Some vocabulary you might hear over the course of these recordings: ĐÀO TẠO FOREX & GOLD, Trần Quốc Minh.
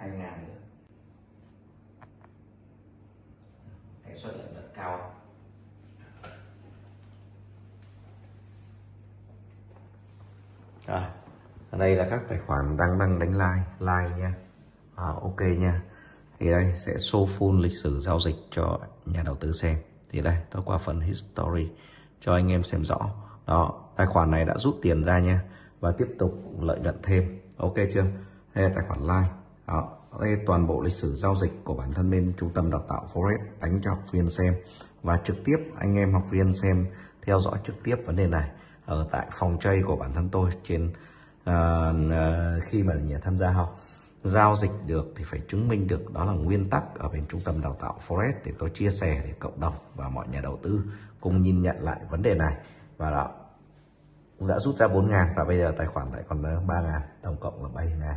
2.000 nữa. Lãi suất lợi nhuận cao. Rồi, ở đây là các tài khoản đang đánh like nha. Ok nha. Thì đây sẽ show full lịch sử giao dịch cho nhà đầu tư xem. Thì đây tôi qua phần history cho anh em xem rõ. Đó, tài khoản này đã rút tiền ra nha và tiếp tục lợi nhuận thêm. Ok chưa? Đây là tài khoản live. Đó, đây toàn bộ lịch sử giao dịch của bản thân bên trung tâm đào tạo Forex đánh cho học viên xem, và trực tiếp anh em học viên xem theo dõi trực tiếp vấn đề này ở tại phòng chơi của bản thân tôi trên khi mà nhà tham gia học. Giao dịch được thì phải chứng minh được, đó là nguyên tắc ở bên trung tâm đào tạo Forex để tôi chia sẻ để cộng đồng và mọi nhà đầu tư cùng nhìn nhận lại vấn đề này. Và đó, đã rút ra 4.000 và bây giờ tài khoản lại còn 3.000, tổng cộng là 7.000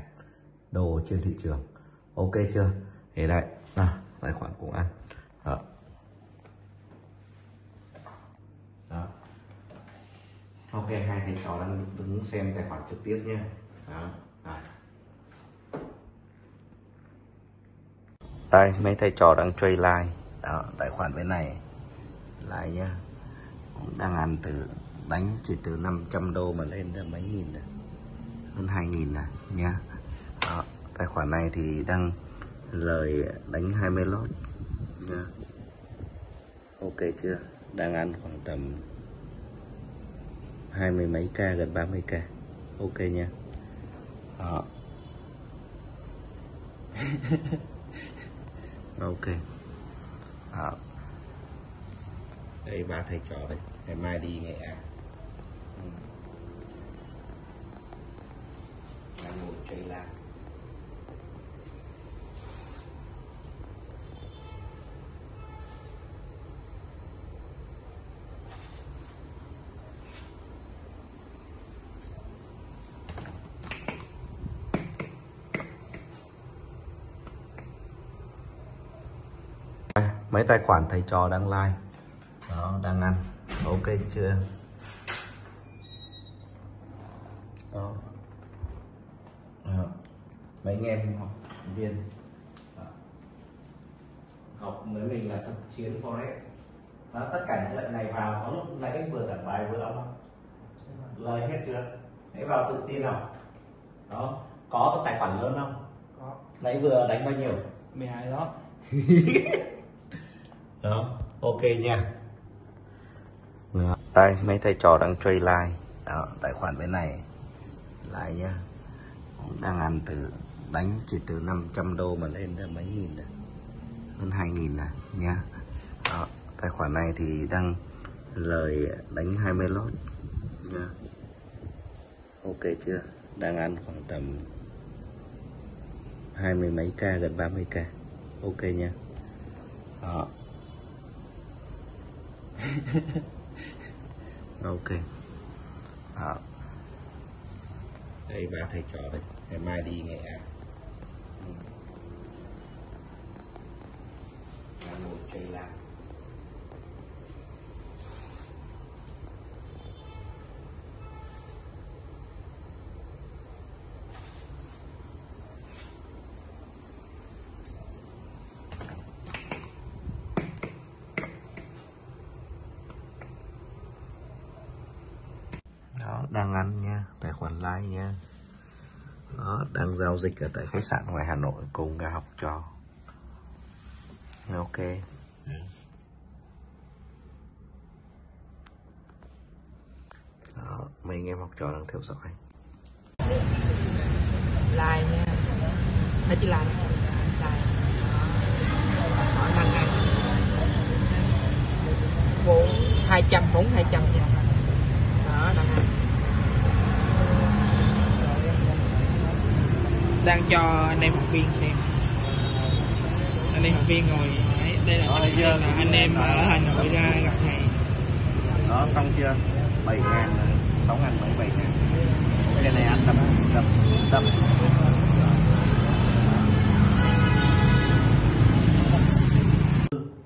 đồ trên thị trường. Ok chưa? Thế đấy, tài khoản cũng ăn. Đó. Đó. Ok, hai thầy trò đang đứng xem tài khoản trực tiếp nhé. Đó. Đó. Đây, mấy thầy trò đang chơi like. Đó, tài khoản bên này like nhé, đang ăn từ đánh chỉ từ 500 đô mà lên được mấy nghìn này, hơn 2.000 này nha. Đó, tài khoản này thì đang lời đánh 20 lót nha. Ok chưa? Đang ăn khoảng tầm 20 mấy k, gần 30k. Ok nha. Đó. Ok. Đó. Đây ba thầy trò đây, ngày mai đi Nghệ An. Đang ngồi chơi lạc. Mấy tài khoản thầy trò đang like. Đó, đang ăn. Ok chưa? Đó. Đó. Mấy anh em học viên học với mình là thực chiến Forex. Đó, tất cả những lệnh này vào có lúc nãy vừa giảng bài vừa lắm không? Lời hết chưa? Nãy vào tự tin không? Đó, có tài khoản lớn không? Có. Nãy vừa đánh bao nhiêu? 12 đó. Đó, ok nha. Đó. Đây mấy thầy trò đang chơi like. Đó, tài khoản bên này like nhá, đang ăn từ đánh chỉ từ 500 đô mà lên ra mấy nghìn này, hơn 2.000 này nha. Đó, tài khoản này thì đang lời đánh 20 lót nha. Ok chưa? Đang ăn khoảng tầm 20 mấy k, gần 30k. Ok nha. Đó. Ok. Đó. Đây ba thầy trò đây, ngày mai đi Nghệ An. Đang ngồi chơi lạc. Đó, đang ăn nha, tài khoản lái nha. Đó, đang giao dịch ở tại khách sạn ngoài Hà Nội cùng nhà học trò. Ok. Đó, mấy anh em học trò đang theo dõi. Like nha. Thấy chị like. Hỏi bằng này. 200 nha. Đang cho anh em học viên xem. Anh em học viên ngồi đấy, đây là anh em ở Hà Nội ra gặp này. Đó, xong chưa? 7.000, 6.000, 7.000. Cái này anh đập.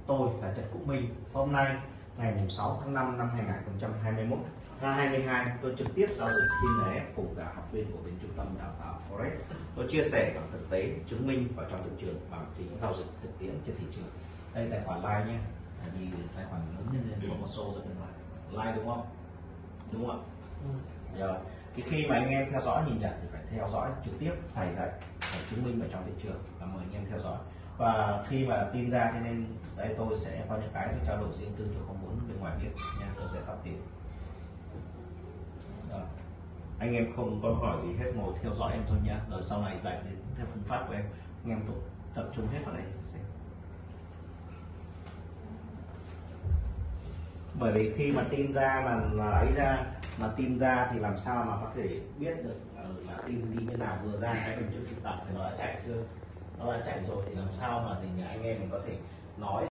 Tôi là Trần Quốc Minh. Hôm nay ngày 6 tháng 5 năm 2021 ra 22, tôi trực tiếp giao dịch tin lẻ của cả học viên của bên trung tâm đào tạo Forex. Tôi chia sẻ bằng thực tế, chứng minh vào trong thị trường bằng tính giao dịch thực tiễn trên thị trường. Đây tài khoản live nhé, vì tài khoản lớn nhân có một số rồi live đúng không? Đúng không? Giờ thì khi mà anh em theo dõi nhìn nhận thì phải theo dõi trực tiếp thầy dạy, phải chứng minh vào trong thị trường và mời anh em theo dõi. Và khi mà tin ra thế nên đây tôi sẽ có những cái tôi trao đổi riêng tư, tôi không muốn bên ngoài biết nha, tôi sẽ tắt tiếng. Rồi. Anh em không có hỏi gì hết, ngồi theo dõi em thôi nha, rồi sau này dạy đến theo phương pháp của em, anh em tập trung hết vào đây xem. Bởi vì khi mà tin ra mà lấy ra mà tin ra thì làm sao mà có thể biết được là tin đi như nào, vừa ra cái mình chưa kịp đọc thì nó đã chạy chưa, nó đã chạy rồi thì làm sao mà thì anh em mình có thể nói